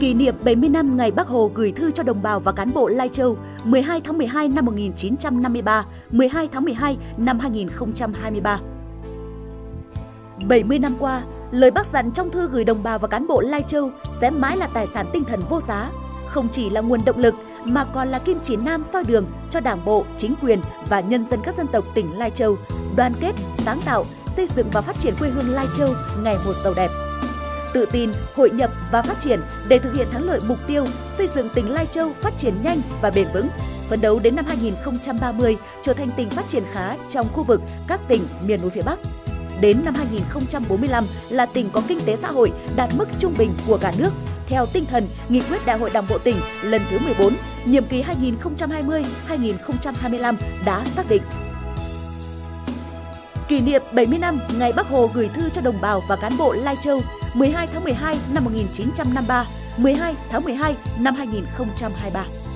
Kỷ niệm 70 năm ngày Bác Hồ gửi thư cho đồng bào và cán bộ Lai Châu 12 tháng 12 năm 1953, 12 tháng 12 năm 2023. 70 năm qua, lời Bác dặn trong thư gửi đồng bào và cán bộ Lai Châu sẽ mãi là tài sản tinh thần vô giá, không chỉ là nguồn động lực mà còn là kim chỉ nam soi đường cho Đảng bộ, chính quyền và nhân dân các dân tộc tỉnh Lai Châu đoàn kết, sáng tạo, xây dựng và phát triển quê hương Lai Châu ngày một giàu đẹp. Tự tin, hội nhập và phát triển để thực hiện thắng lợi mục tiêu xây dựng tỉnh Lai Châu phát triển nhanh và bền vững, phấn đấu đến năm 2030 trở thành tỉnh phát triển khá trong khu vực các tỉnh miền núi phía Bắc. Đến năm 2045 là tỉnh có kinh tế xã hội đạt mức trung bình của cả nước, theo tinh thần Nghị quyết Đại hội Đảng bộ tỉnh lần thứ 14, nhiệm kỳ 2020-2025 đã xác định. Kỷ niệm 70 năm ngày Bác Hồ gửi thư cho đồng bào và cán bộ Lai Châu 12 tháng 12 năm 1953, 12 tháng 12 năm 2023.